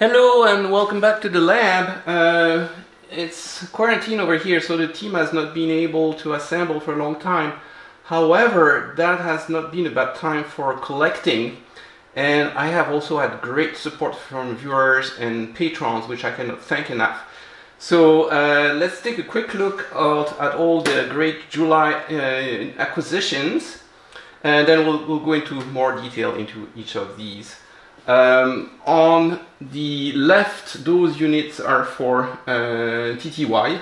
Hello and welcome back to the lab. It's quarantine over here, so the team has not been able to assemble for a long time. However, that has not been a bad time for collecting, and I have also had great support from viewers and patrons, which I cannot thank enough. So let's take a quick look at all the great July acquisitions, and then we'll go into more detail into each of these. On the left, those units are for TTY.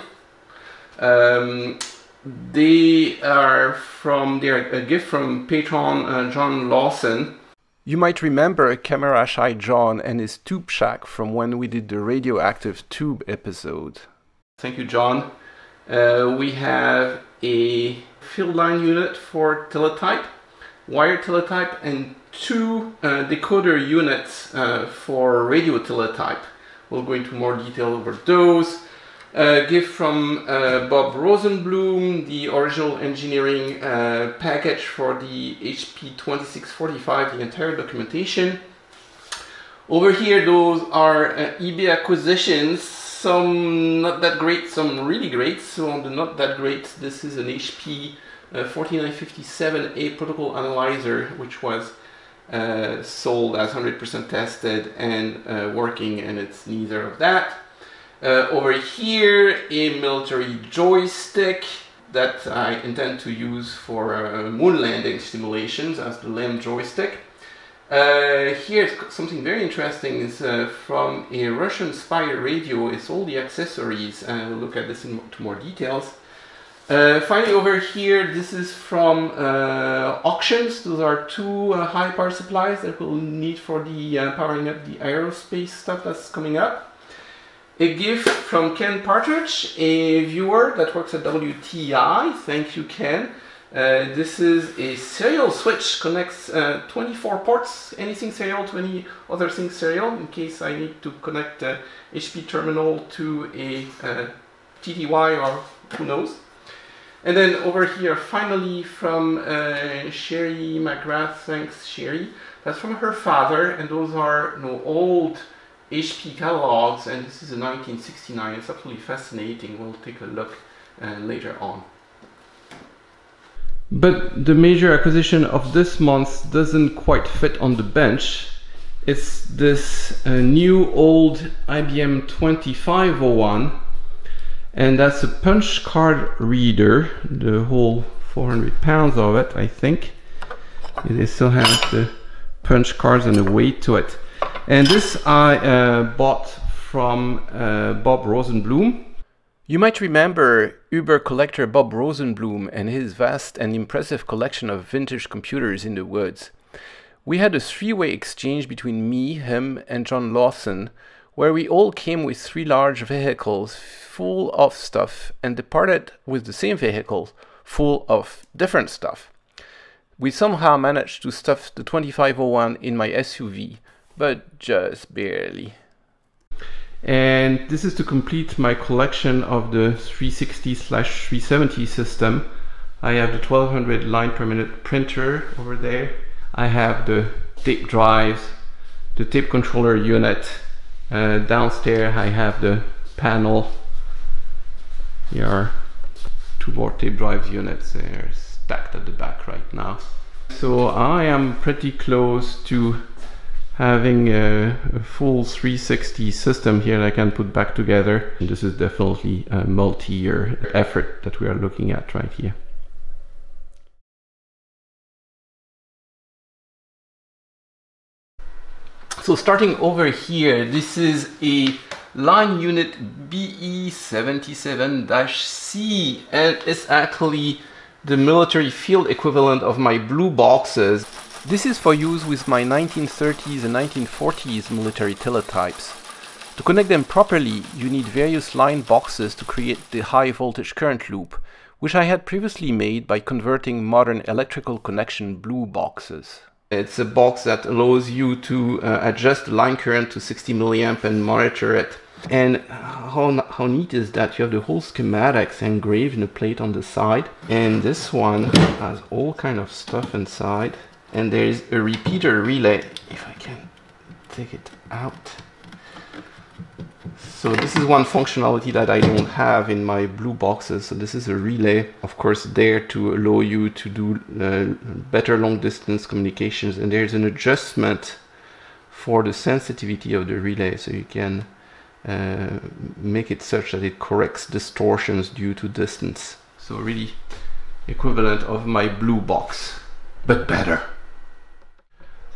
They are a gift from patron John Lawson. You might remember Camera Shy John and his Tube Shack from when we did the radioactive tube episode. Thank you, John. We have a field line unit for teletype, wire teletype, and two decoder units for radio teletype. We'll go into more detail over those. A gift from Bob Rosenbloom, the original engineering package for the HP 2645, the entire documentation. Over here, those are eBay acquisitions, some not that great, some really great. So on the not that great, this is an HP 4957A protocol analyzer, which was sold as 100% tested and working, and it's neither of that. Over here, a military joystick that I intend to use for moon landing simulations as the LEM joystick. Here's something very interesting, is from a Russian spy radio. It's all the accessories, and we'll look at this in more details. Finally, over here, this is from auctions. Those are two high power supplies that we'll need for the powering up the aerospace stuff that's coming up. A gift from Ken Partridge, a viewer that works at WTI. Thank you, Ken. This is a serial switch, connects 24 ports, anything serial to any other thing serial, in case I need to connect an HP terminal to a TTY or who knows. And then over here, finally, from Sherry McGrath, thanks Sherry, that's from her father, and those are old HP catalogs, and this is a 1969, it's absolutely fascinating, we'll take a look later on. But the major acquisition of this month doesn't quite fit on the bench. It's this new old IBM 2501. And that's a punch card reader, the whole 400 pounds of it, I think. And it still has the punch cards and the weight to it. And this I bought from Bob Rosenbloom. You might remember Uber collector Bob Rosenbloom and his vast and impressive collection of vintage computers in the woods. We had a three-way exchange between me, him, and John Lawson, where we all came with three large vehicles full of stuff and departed with the same vehicle full of different stuff. We somehow managed to stuff the 2501 in my SUV, but just barely. And this is to complete my collection of the 360/370 system. I have the 1200 line per minute printer over there. I have the tape drives, the tape controller unit. Downstairs I have the panel. Here are two more tape drives units, they're stacked at the back right now. So I am pretty close to having a full 360 system here that I can put back together. And this is definitely a multi-year effort that we are looking at right here. So starting over here, this is a line unit BE77-C, and it's actually the military field equivalent of my blue boxes. This is for use with my 1930s and 1940s military teletypes. To connect them properly, you need various line boxes to create the high voltage current loop, which I had previously made by converting modern electrical connection blue boxes. It's a box that allows you to adjust the line current to 60 milliamp and monitor it. And how neat is that? You have the whole schematics engraved in a plate on the side. And this one has all kind of stuff inside. And there is a repeater relay. If I can take it out. So this is one functionality that I don't have in my blue boxes. So this is a relay, of course, there to allow you to do better long distance communications. And there's an adjustment for the sensitivity of the relay, so you can make it such that it corrects distortions due to distance. So really equivalent of my blue box, but better.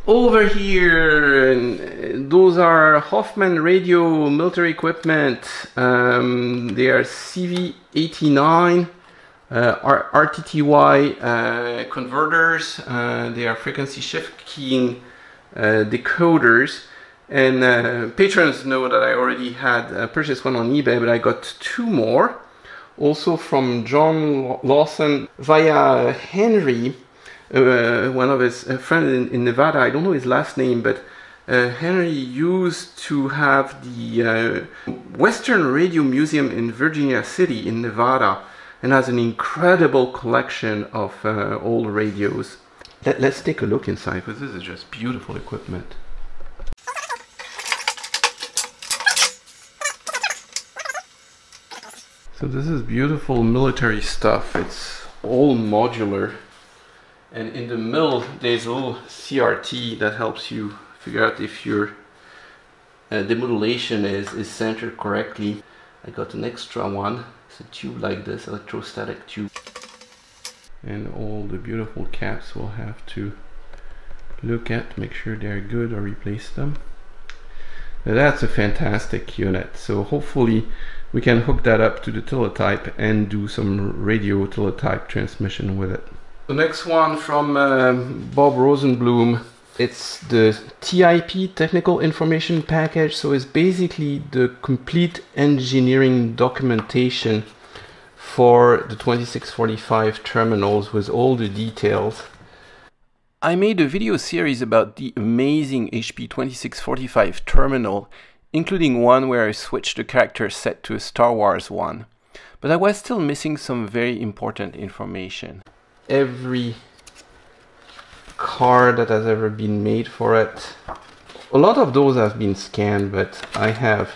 Over here, those are Hoffman radio military equipment. They are CV89, RTTY converters. They are frequency shift keying decoders. And patrons know that I already had purchased one on eBay, but I got two more. Also from John Lawson via Henry. One of his friends in Nevada, I don't know his last name, but Henry used to have the Western Radio Museum in Virginia City in Nevada, and has an incredible collection of old radios. Let's take a look inside, because this is just beautiful equipment. So this is beautiful military stuff. It's all modular. And in the middle, there's a little CRT that helps you figure out if your demodulation is centered correctly. I got an extra one. It's a tube like this, electrostatic tube. And all the beautiful caps we'll have to look at, make sure they're good or replace them. Now that's a fantastic unit. So hopefully we can hook that up to the teletype and do some radio teletype transmission with it. The next one from Bob Rosenbloom, it's the TIP, Technical Information Package. So it's basically the complete engineering documentation for the 2645 terminals with all the details. I made a video series about the amazing HP 2645 terminal, including one where I switched the character set to a Star Wars one. But I was still missing some very important information. Every card that has ever been made for it. A lot of those have been scanned, but I have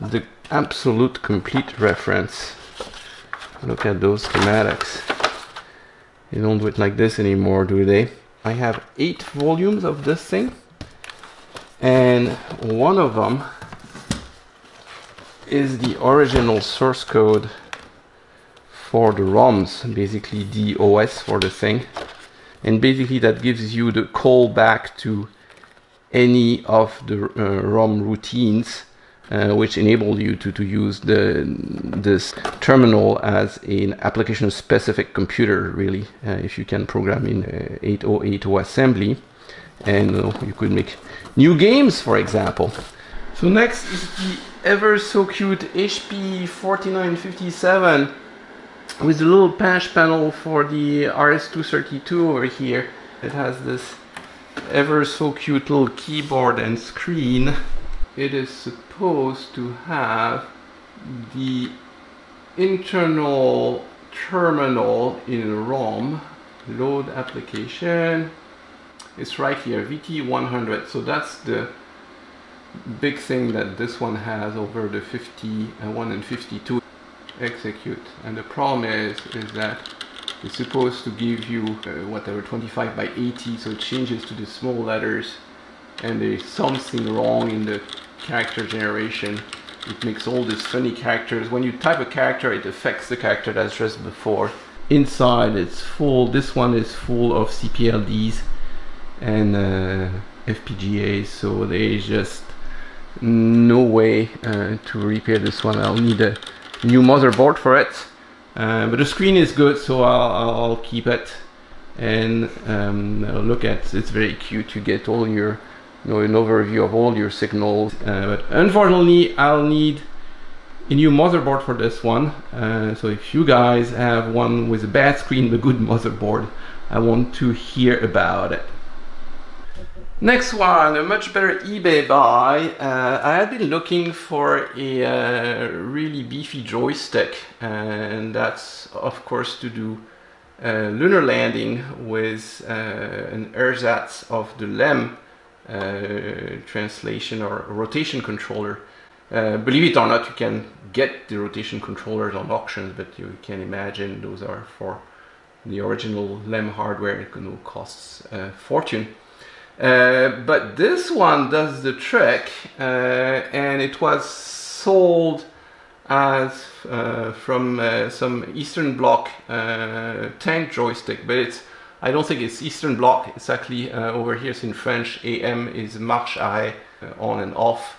the absolute complete reference. Look at those schematics. They don't do it like this anymore, do they? I have 8 volumes of this thing, and one of them is the original source code for the ROMs, basically the OS for the thing. And basically that gives you the call back to any of the ROM routines, which enable you to use this terminal as an application specific computer, really, if you can program in 8080 assembly. And you could make new games, for example. So next is the ever so cute HP 4957. With a little patch panel for the RS-232 over here. It has this ever so cute little keyboard and screen. It is supposed to have the internal terminal in ROM. Load application. It's right here, VT100. So that's the big thing that this one has over the 51 and 52. Execute. And the problem is that it's supposed to give you whatever 25 by 80, so it changes to the small letters, and there's something wrong in the character generation. It makes all these funny characters. When you type a character, it affects the character that's just before. Inside it's full, this one is full of CPLDs and FPGAs, so there's just no way to repair this one. I'll need a new motherboard for it, but the screen is good, so I'll keep it. And look at, it's very cute. You get all your, you know, an overview of all your signals, but unfortunately I'll need a new motherboard for this one. So if you guys have one with a bad screen but good motherboard, I want to hear about it. Next one, a much better eBay buy. I had been looking for a really beefy joystick, and that's of course to do lunar landing with an ersatz of the LEM translation or rotation controller. Believe it or not, you can get the rotation controllers on auctions, but you can imagine those are for the original LEM hardware. It costs a fortune. But this one does the trick, and it was sold as from some Eastern Bloc tank joystick, but it's, I don't think it's Eastern Bloc. It's actually over here it's in French. AM is Marche Arrêt, on and off.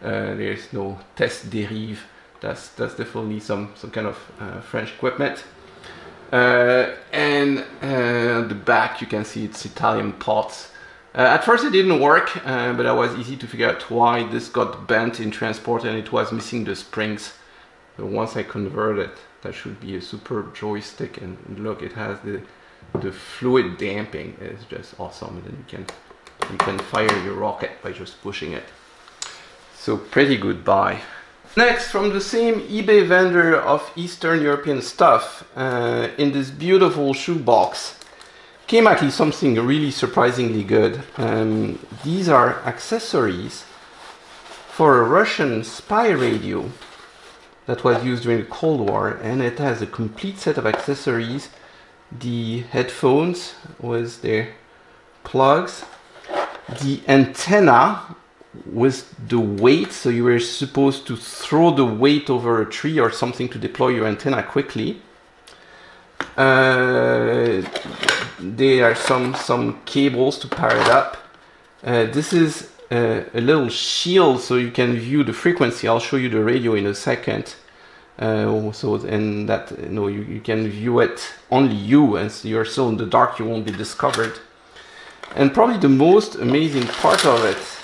There's no test dérive. That's definitely some kind of French equipment. And the back you can see it's Italian parts. At first it didn't work, but that was easy to figure out why this got bent in transport and it was missing the springs. So once I convert it, that should be a superb joystick, and look, it has the fluid damping. It's just awesome, and then you can fire your rocket by just pushing it. So pretty good buy. Next, from the same eBay vendor of Eastern European stuff, in this beautiful shoebox came actually something really surprisingly good. These are accessories for a Russian spy radio that was used during the Cold War, and it has a complete set of accessories. The headphones with their plugs, the antenna with the weight, so you were supposed to throw the weight over a tree or something to deploy your antenna quickly. There are some cables to pair it up. This is a little shield so you can view the frequency. I'll show you the radio in a second. So and that, you know, you can view it only you, and so you're still in the dark, you won't be discovered. And probably the most amazing part of it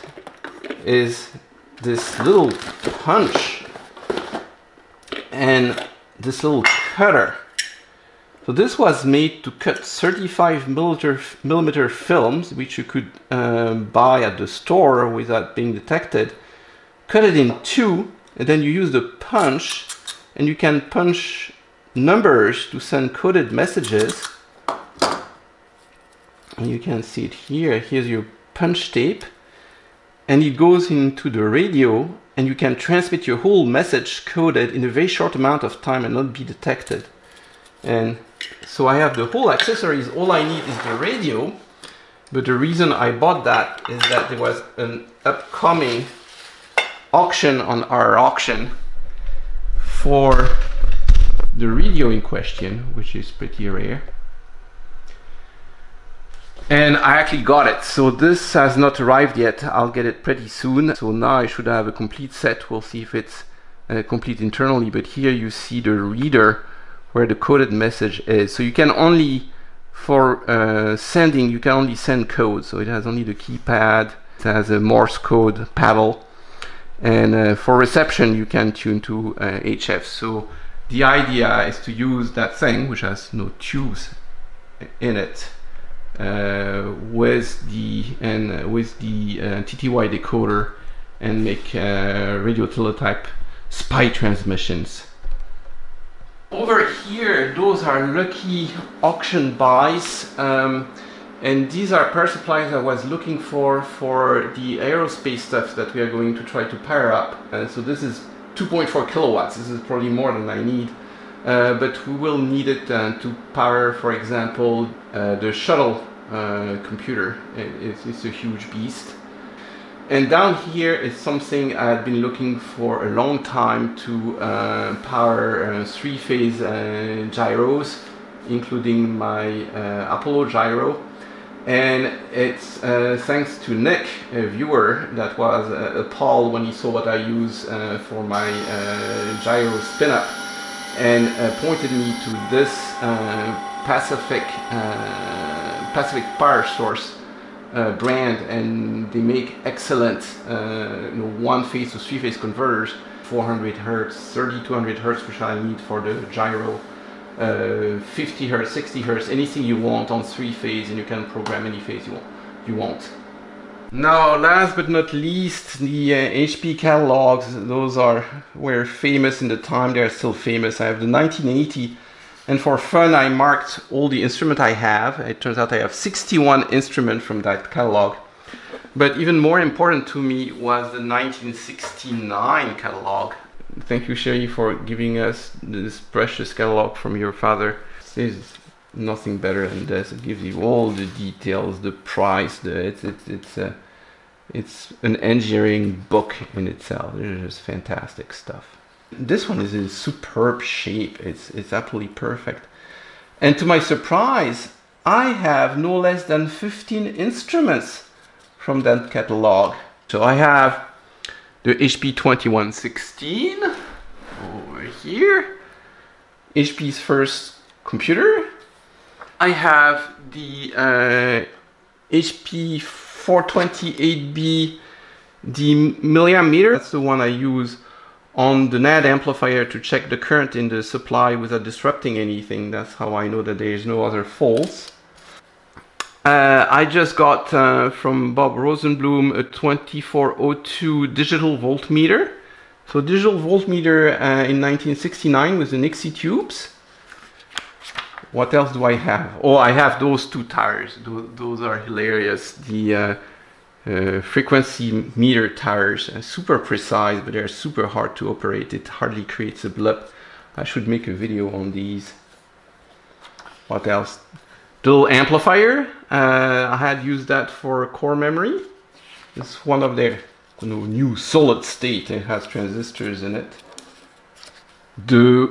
is this little punch and this little cutter. So this was made to cut 35mm films, which you could buy at the store without being detected. Cut it in two, and then you use the punch, and you can punch numbers to send coded messages. And you can see it here. Here's your punch tape. And it goes into the radio, and you can transmit your whole message coded in a very short amount of time and not be detected. And so I have the whole accessories. All I need is the radio. But the reason I bought that is that there was an upcoming auction on our auction for the radio in question, which is pretty rare, and I actually got it. So this has not arrived yet. I'll get it pretty soon. So now I should have a complete set. We'll see if it's complete internally, but here you see the reader where the coded message is. So you can only, for sending, you can only send code. So it has only the keypad, it has a Morse code paddle. And for reception, you can tune to HF. So the idea is to use that thing, which has no tubes in it, with the TTY decoder, and make radio teletype spy transmissions. Over here, those are lucky auction buys. And these are power supplies I was looking for the aerospace stuff that we are going to try to power up. So this is 2.4 kilowatts. This is probably more than I need, but we will need it to power, for example, the shuttle computer. It's a huge beast. And down here is something I had been looking for a long time to power three-phase gyros, including my Apollo gyro. And it's thanks to Nick, a viewer that was appalled when he saw what I use for my gyro spin-up, and pointed me to this Pacific power source brand, and they make excellent one-phase to three-phase converters, 400 hertz, 3200 hertz, which I need for the gyro. 50 hertz, 60 hertz, anything you want on three phase, and you can program any phase you want. Now, last but not least, the HP catalogs. Those were famous in the time. They are still famous. I have the 1980, and for fun, I marked all the instruments I have. It turns out I have 61 instruments from that catalog. But even more important to me was the 1969 catalog. Thank you, Sherry, for giving us this precious catalog from your father. There's nothing better than this. It gives you all the details, the price. It's an engineering book in itself. It's just fantastic stuff. This one is in superb shape. It's absolutely perfect. And to my surprise, I have no less than 15 instruments from that catalog. So I have the HP 2116 over here, HP's first computer. I have the HP 428B, the milliammeter. That's the one I use on the NAD amplifier to check the current in the supply without disrupting anything. That's how I know that there is no other faults. I just got from Bob Rosenbloom a 2402 digital voltmeter. So digital voltmeter in 1969 with the Nixie tubes. What else do I have? Oh, I have those two tires. Those are hilarious. The frequency meter tires are super precise, but they're super hard to operate. It hardly creates a blip. I should make a video on these. What else? Little amplifier. I had used that for core memory. It's one of their new solid state. It has transistors in it. The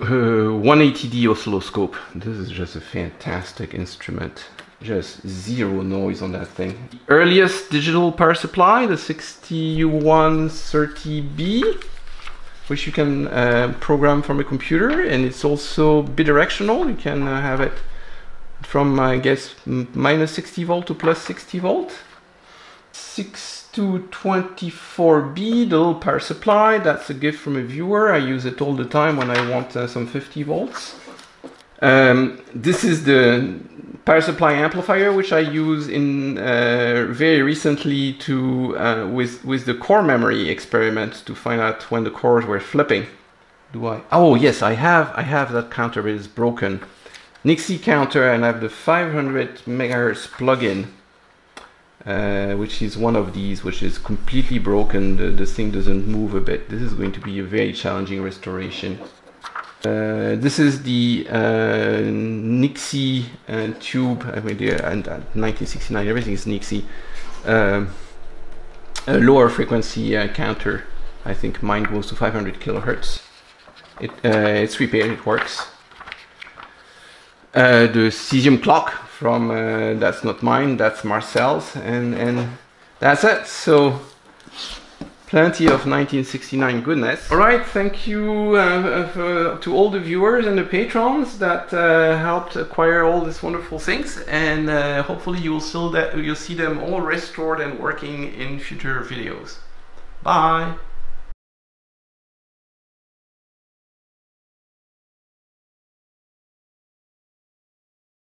180D oscilloscope. This is just a fantastic instrument. Just zero noise on that thing. The earliest digital power supply, the 6130B, which you can program from a computer, and it's also bidirectional. You can have it from, I guess, minus 60 volt to plus 60 volt. 6224B, the little power supply, that's a gift from a viewer. I use it all the time when I want some 50 volts. This is the power supply amplifier, which I use in very recently to with the core memory experiment to find out when the cores were flipping. Do I? Oh yes, I have that counter. It is broken. Nixie counter, and I have the 500 megahertz plugin, which is one of these, which is completely broken. The thing doesn't move a bit. This is going to be a very challenging restoration. This is the Nixie tube. I mean, and 1969, everything is Nixie. A lower frequency counter. I think mine goes to 500 kilohertz. It's repaired. It works. The cesium clock from that's not mine, that's Marcel's, and that's it. So plenty of 1969 goodness. All right, thank you to all the viewers and the patrons that helped acquire all these wonderful things, and hopefully you'll see them all restored and working in future videos. Bye.